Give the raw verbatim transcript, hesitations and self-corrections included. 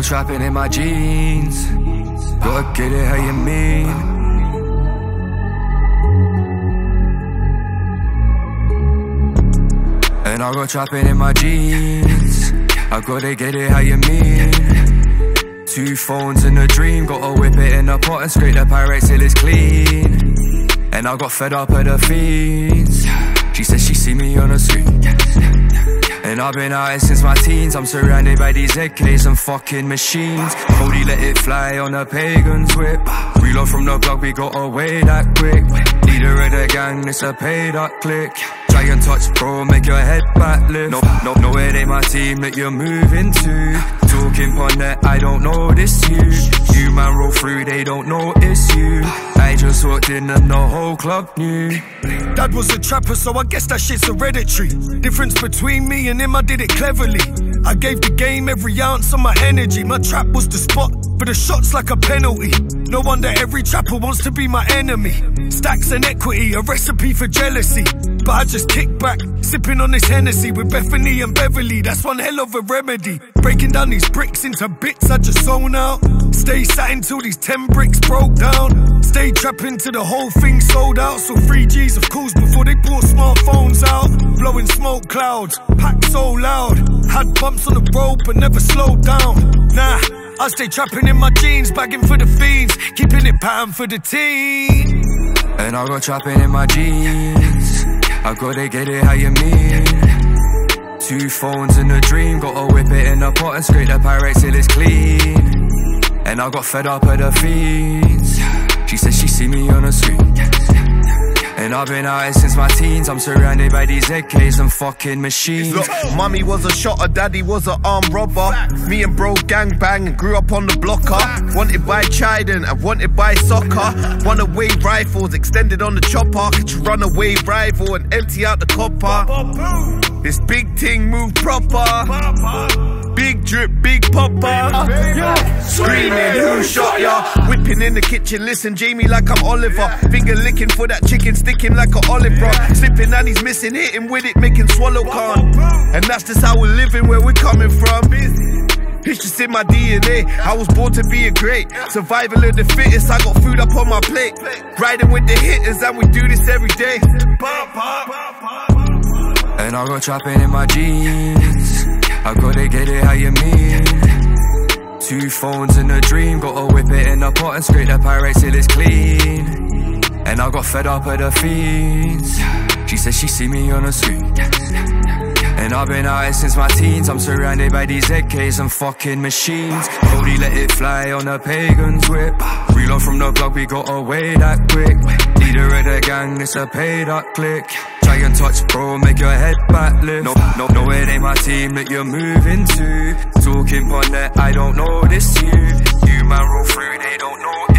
no trapping in my jeans. Look at it how you mean. And I'll go trapping in my jeans. I gotta get it how you mean. Two phones and a dream, gotta whip it in a pot and scrape the Pyrex till it's clean. And I got fed up at the fiends. She said she see me on the street. And I've been out since my teens. I'm surrounded by these A Ks and fucking machines. Cody let it fly on a pagan's whip. Reload from the block, we got away that quick. Leader of the gang, it's a paid up click. Try and touch, bro, make your head back lift. No, no, no, it ain't my team that you're moving to. Talking pon that, I don't notice you. You man roll through, they don't notice you. I just walked in and the whole club knew. Dad was a trapper, so I guess that shit's hereditary. Difference between me and him, I did it cleverly. I gave the game every ounce of my energy. My trap was the spot, but the shot's like a penalty. No wonder every trapper wants to be my enemy. Stacks and equity, a recipe for jealousy. But I just kick back, sipping on this Hennessy with Bethany and Beverly. That's one hell of a remedy. Breaking down these bricks into bits I just sewn out. Stay sat until these ten bricks broke down. Stay trapping till the whole thing sold out. So three G's of calls before they brought smartphones out. Blowing smoke clouds, packed so loud. Had bumps on the road but never slowed down. Nah, I stay trapping in my jeans, bagging for the fiends, keeping it pattern for the team. And I go trapping in my jeans. I gotta get it how you mean. Two phones and a dream, gotta whip it in a pot and scrape the Pyrex till it's clean. And I got fed up at the fiends. She said she see me on the street. And I've been out since my teens. I'm surrounded by these A Ks and fucking machines. Look, mummy was a shotter, daddy was an armed robber. Me and bro gang bang, grew up on the blocker. Wanted by Chidon and wanted by soccer. Runaway rifles extended on the chopper. Could you run away rival and empty out the copper? This big ting move proper. Big drip, big papa. Yeah. Screaming, who shot ya? Whipping in the kitchen, listen, Jamie, like I'm Oliver. Finger licking for that chicken, sticking like an olive, bro. Slipping and he's missing, hitting with it, making swallow con. And that's just how we're living, where we're coming from. It's just in my D N A. I was born to be a great. Survival of the fittest, I got food up on my plate. Riding with the hitters, and we do this every day. And I go trapping in my jeans. I gotta get it how you mean. Two phones and a dream, gotta whip it in a pot and scrape the Pyrex till it's clean. And I got fed up at the fiends. She said she see me on the street. And I've been out since my teens. I'm surrounded by these A Ks and fucking machines. Cody let it fly on a pagan's whip. Reload from the block, we got away that quick. Leader of the gang, it's a paid up click. Try and touch, bro, make your head back lift. No, no, no, it ain't my team that you're moving to. Talking pon that, I don't notice you. You man roll through, they don't know.